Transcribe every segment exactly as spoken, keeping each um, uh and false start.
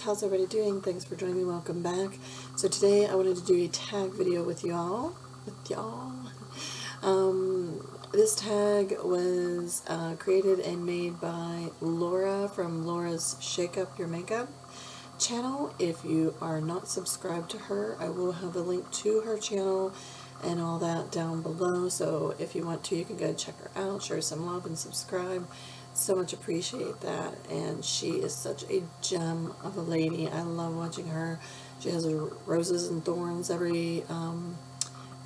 guys, how's everybody doing? Thanks for joining me. Welcome back. So today I wanted to do a tag video with y'all. With y'all. Um, this tag was uh, created and made by Laura from Laura's Shake Up Your Makeup channel. If you are not subscribed to her, I will have a link to her channel and all that down below. So if you want to, you can go check her out, show her some love, and subscribe. So much appreciate that, and she is such a gem of a lady. I love watching her. She has roses and thorns every um,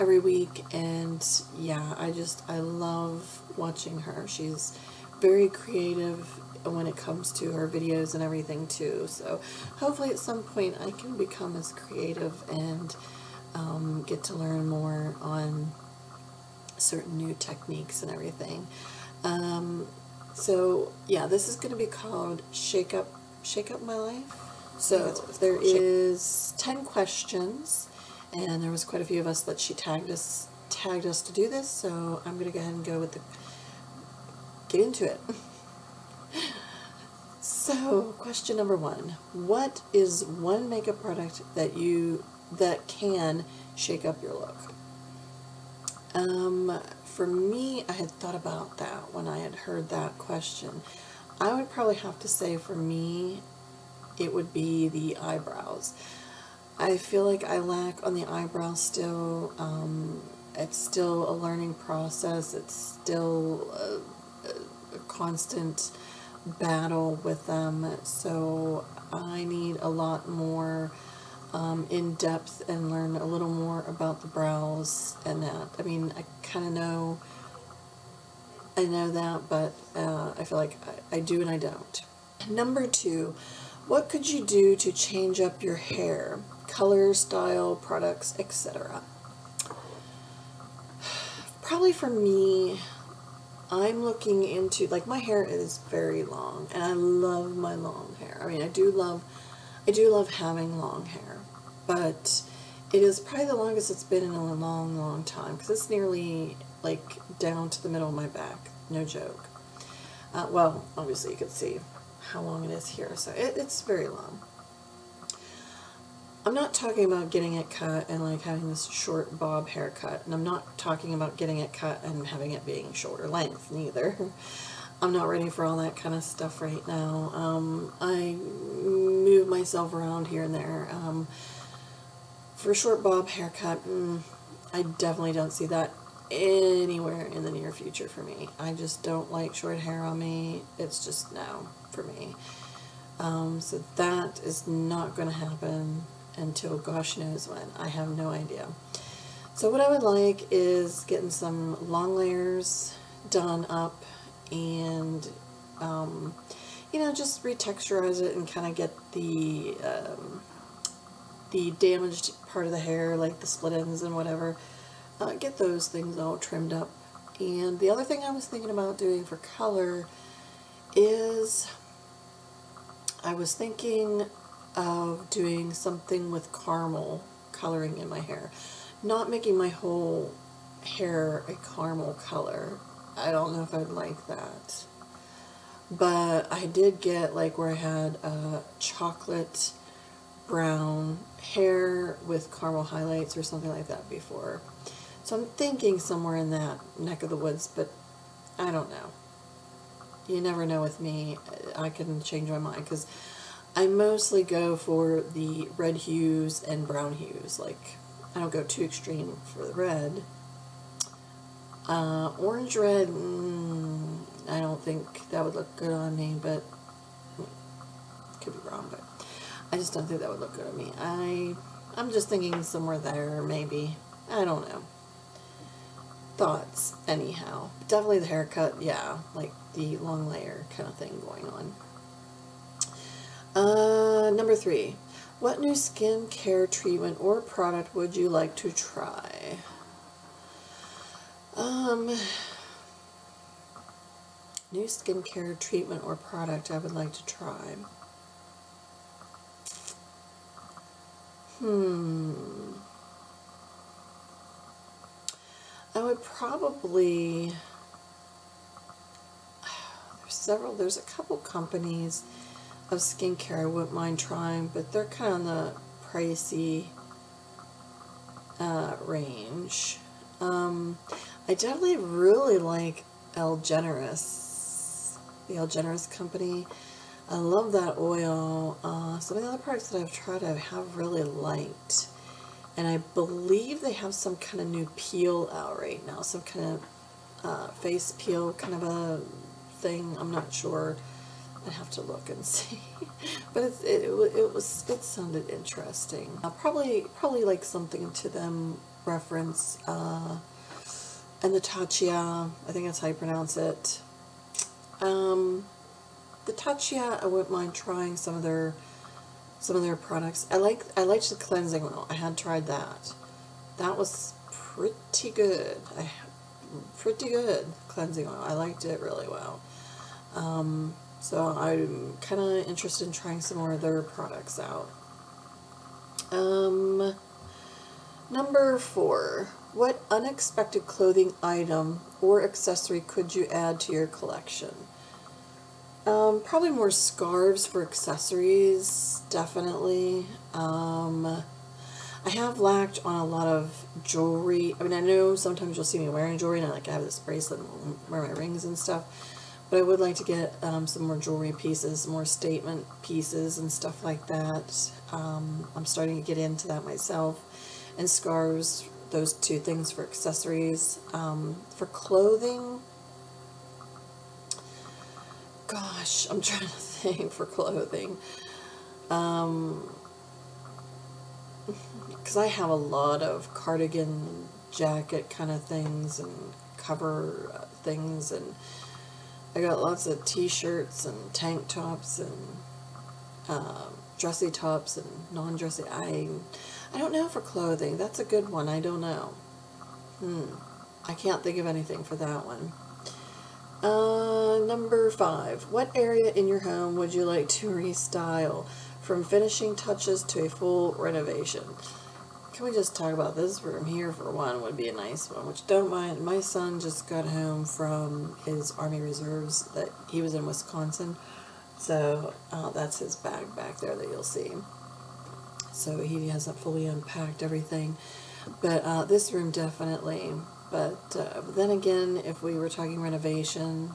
every week, and yeah, I just I love watching her. She's very creative when it comes to her videos and everything too. So hopefully at some point I can become as creative and um, get to learn more on certain new techniques and everything. Um, So yeah, this is going to be called Shake Up, Shake Up My Life. So there is ten questions, and there was quite a few of us that she tagged us, tagged us to do this. So I'm going to go ahead and go with the, get into it. So question number one, what is one makeup product that you, that can shake up your look? Um, for me, I had thought about that when I had heard that question. I would probably have to say for me, it would be the eyebrows. I feel like I lack on the eyebrows still. Um, it's still a learning process. It's still a, a constant battle with them. So I need a lot more Um, in depth and learn a little more about the brows and that. I mean, I kind of know, I know that, but uh, I feel like I, I do and I don't. Number two, what could you do to change up your hair? Color, style, products, et cetera. Probably for me, I'm looking into, like, my hair is very long, and I love my long hair. I mean, I do love, I do love having long hair, but it is probably the longest it's been in a long, long time, because it's nearly, like, down to the middle of my back, no joke. Uh, well, obviously you can see how long it is here, so it, it's very long. I'm not talking about getting it cut and, like, having this short bob haircut, and I'm not talking about getting it cut and having it being shoulder length, neither. I'm not ready for all that kind of stuff right now. Um, I move myself around here and there. Um, for a short bob haircut, mm, I definitely don't see that anywhere in the near future for me. I just don't like short hair on me. It's just no for me. Um, so that is not going to happen until gosh knows when. I have no idea. So what I would like is getting some long layers done up, and um, you know, just retexturize it and kind of get the um, the damaged part of the hair, like the split ends and whatever, uh, get those things all trimmed up. And the other thing I was thinking about doing for color is I was thinking of doing something with caramel coloring in my hair, not making my whole hair a caramel color. I don't know if I'd like that, but I did get, like, where I had a chocolate brown hair with caramel highlights or something like that before, so I'm thinking somewhere in that neck of the woods, but I don't know. You never know with me. I can change my mind, because I mostly go for the red hues and brown hues. Like, I don't go too extreme for the red. Uh, orange red, mm, I don't think that would look good on me, but could be wrong, but I just don't think that would look good on me. I, I'm just thinking somewhere there, maybe. I don't know. Thoughts, anyhow. Definitely the haircut, yeah, like the long layer kind of thing going on. Uh, number three, what new skincare treatment or product would you like to try? Um, new skincare treatment or product I would like to try. Hmm. I would probably, there's several, there's a couple companies of skincare I wouldn't mind trying, but they're kind of in the pricey uh, range. Um, I definitely really like El Generous, the El Generous company. I love that oil. Uh, some of the other products that I've tried I have really liked. And I believe they have some kind of new peel out right now, some kind of uh, face peel kind of a thing. I'm not sure. I'd have to look and see. But it's, it, it was it sounded interesting. Uh, probably probably like something to them reference. Uh, and the Tatcha, I think that's how you pronounce it. Um, the Tatcha, I wouldn't mind trying some of their. Some of their products. I like I liked the cleansing oil. I had tried that. That was pretty good. I pretty good cleansing oil. I liked it really well. Um, so I'm kind of interested in trying some more of their products out. Um, number four. What unexpected clothing item or accessory could you add to your collection? Um, probably more scarves for accessories, definitely. Um, I have lacked on a lot of jewelry. I mean, I know sometimes you'll see me wearing jewelry, and I, like, I have this bracelet and wear my rings and stuff, but I would like to get um, some more jewelry pieces, more statement pieces and stuff like that. Um, I'm starting to get into that myself. And scarves, those two things for accessories. Um, for clothing... Gosh, I'm trying to think for clothing. Um, because I have a lot of cardigan jacket kind of things and cover things, and I got lots of t-shirts and tank tops and uh, dressy tops and non-dressy. I, I don't know for clothing. That's a good one. I don't know. Hmm. I can't think of anything for that one. Uh, number five. What area in your home would you like to restyle from finishing touches to a full renovation? Can we just talk about this room here for one? Would be a nice one, which don't mind. My son just got home from his Army Reserves that he was in Wisconsin. So uh, that's his bag back there that you'll see. So he hasn't fully unpacked everything. But uh, this room definitely... But uh, then again, if we were talking renovation,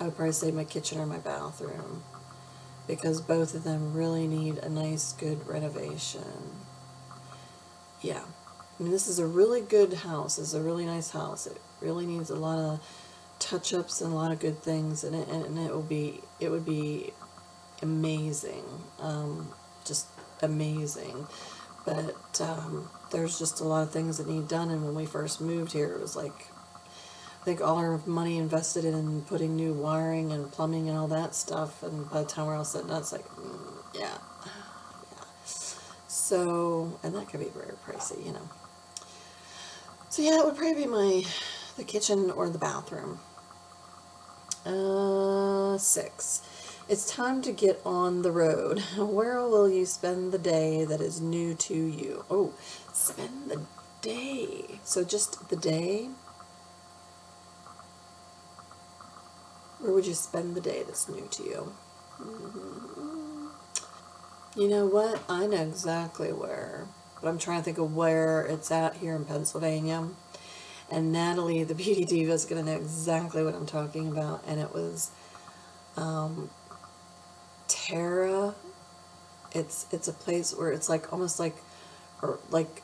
I would probably say my kitchen or my bathroom, because both of them really need a nice, good renovation. Yeah. I mean, this is a really good house. It's a really nice house. It really needs a lot of touch-ups and a lot of good things, and it, and it will be, it would be amazing, um, just amazing. But um, there's just a lot of things that need done, and when we first moved here, it was like, I think all our money invested in putting new wiring and plumbing and all that stuff, and by the time we're all said and done, it's like, mm, yeah, yeah. So, and that could be very pricey, you know. So yeah, it would probably be my, the kitchen or the bathroom. Uh, six. It's time to get on the road. Where will you spend the day that is new to you? Oh, spend the day. So just the day. Where would you spend the day that's new to you? Mm-hmm. You know what? I know exactly where, but I'm trying to think of where it's at here in Pennsylvania. And Natalie, the beauty diva, is going to know exactly what I'm talking about. And it was... Um, Tara, it's it's a place where it's like almost like, or like,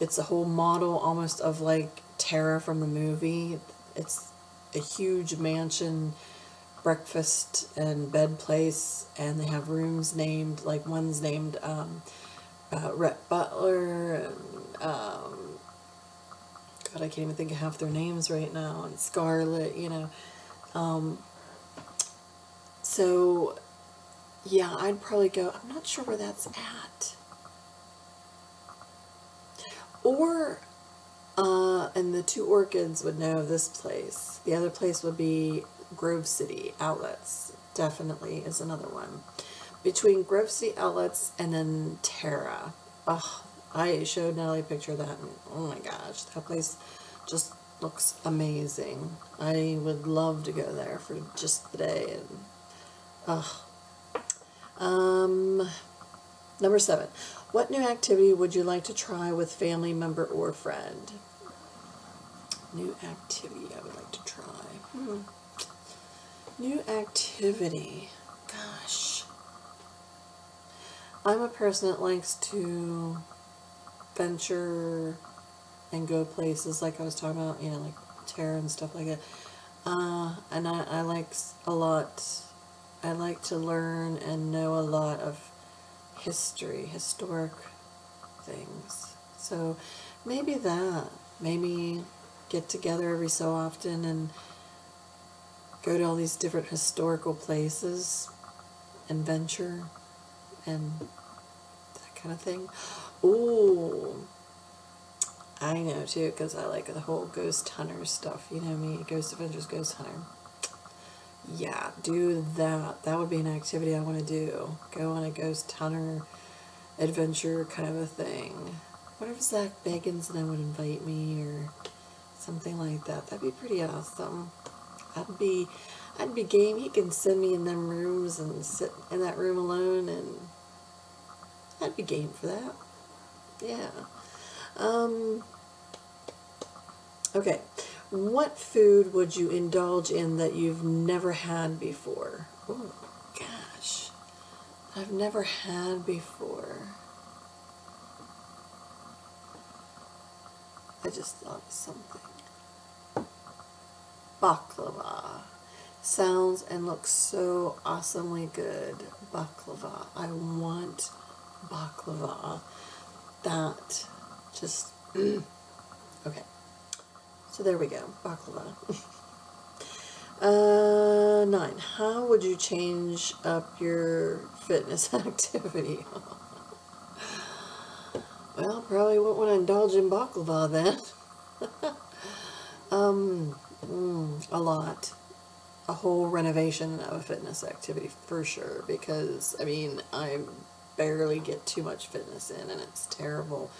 it's a whole model almost of like Tara from the movie. It's a huge mansion, breakfast and bed place, and they have rooms named like one's named um, uh, Rhett Butler and um, God, I can't even think of half their names right now, and Scarlett, you know. Um, So, yeah, I'd probably go, I'm not sure where that's at. Or, uh, and the two orchids would know this place. The other place would be Grove City Outlets, definitely is another one. Between Grove City Outlets and then Tara. Oh, I showed Natalie a picture of that, and oh my gosh, that place just looks amazing. I would love to go there for just the day and... Ugh, Um, number seven, what new activity would you like to try with family member or friend? New activity I would like to try. Hmm. New activity. Gosh. I'm a person that likes to venture and go places, like I was talking about, you know, like Tara and stuff like that. Uh, and I, I like a lot, I like to learn and know a lot of history, historic things. So maybe that, maybe get together every so often and go to all these different historical places and venture and that kind of thing. Ooh, I know too, because I like the whole ghost hunter stuff. You know me, Ghost Avengers, Ghost Hunter. Yeah, do that. That would be an activity I want to do. Go on a ghost hunter adventure kind of a thing. What if Zach Bagans and I would invite me or something like that? That'd be pretty awesome. I'd be, I'd be game. He can send me in them rooms and sit in that room alone, and I'd be game for that. Yeah. Um, okay. What food would you indulge in that you've never had before? Oh, gosh. I've never had before. I just thought of something. Baklava. Sounds and looks so awesomely good. Baklava. I want baklava. That just, mm. Okay. So there we go. Baklava. uh, nine. How would you change up your fitness activity? Well, probably won't want to indulge in baklava then. um... Mm, a lot. A whole renovation of a fitness activity for sure, because I mean I barely get too much fitness in and it's terrible.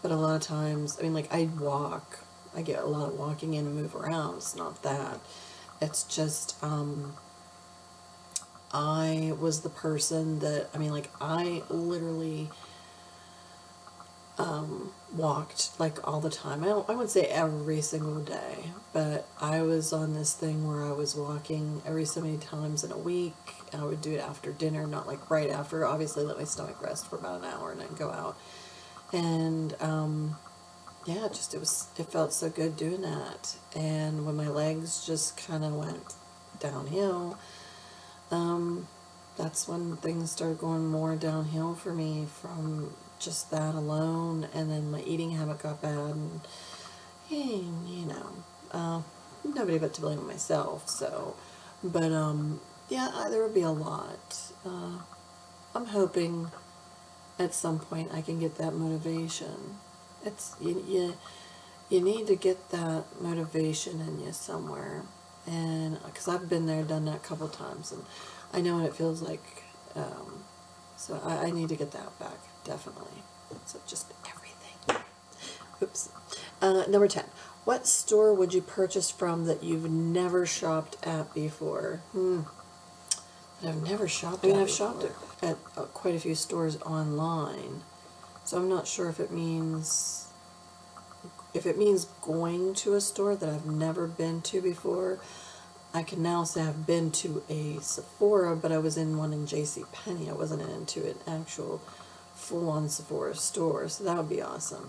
But a lot of times, I mean, like I walk, I get a lot of walking in and move around. It's not that. It's just um, I was the person that, I mean, like I literally Um, walked like all the time. I, don't, I would say every single day, but I was on this thing where I was walking every so many times in a week. I would do it after dinner, not like right after. Obviously, let my stomach rest for about an hour and then go out. And um, yeah, just it was. It felt so good doing that. And when my legs just kind of went downhill, um, that's when things started going more downhill for me from just that alone, and then my eating habit got bad, and, and you know, uh, nobody but to blame myself, so, but, um, yeah, I, there would be a lot. Uh, I'm hoping at some point I can get that motivation. It's, you, you, you need to get that motivation in you somewhere, and, because I've been there, done that a couple times, and I know what it feels like, um, so I, I need to get that back. Definitely. So just everything. Oops. Uh, number ten. What store would you purchase from that you've never shopped at before? Hmm. That I've never shopped I mean, at I've before. shopped at, at uh, quite a few stores online. So I'm not sure if it means... If it means going to a store that I've never been to before. I can now say I've been to a Sephora, but I was in one in JCPenney. I wasn't into an actual full-on Sephora store, so that would be awesome.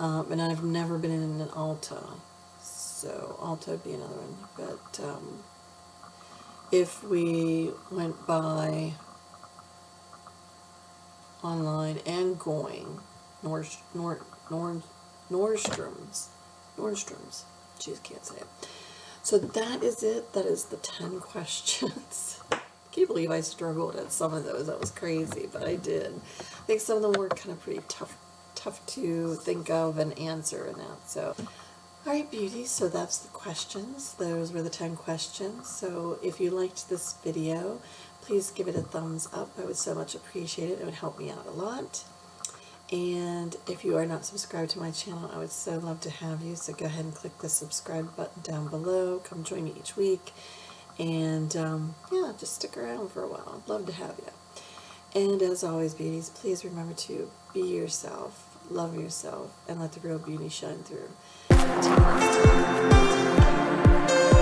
Um, and I've never been in an Ulta, so Ulta would be another one. But um, if we went by online and going, Nordstrom, Nord, Nord, Nordstrom's, Nordstrom's, geez, can't say it. So that is it. That is the ten questions. I can't believe I struggled at some of those. That was crazy, but I did. I think some of them were kind of pretty tough tough to think of and answer and that. So, alright beauties, so that's the questions. Those were the ten questions. So if you liked this video, please give it a thumbs up. I would so much appreciate it. It would help me out a lot. And if you are not subscribed to my channel, I would so love to have you. So go ahead and click the subscribe button down below. Come join me each week. And, um, yeah, just stick around for a while. I'd love to have you. And as always, beauties, please remember to be yourself, love yourself, and let the real beauty shine through. Until next time.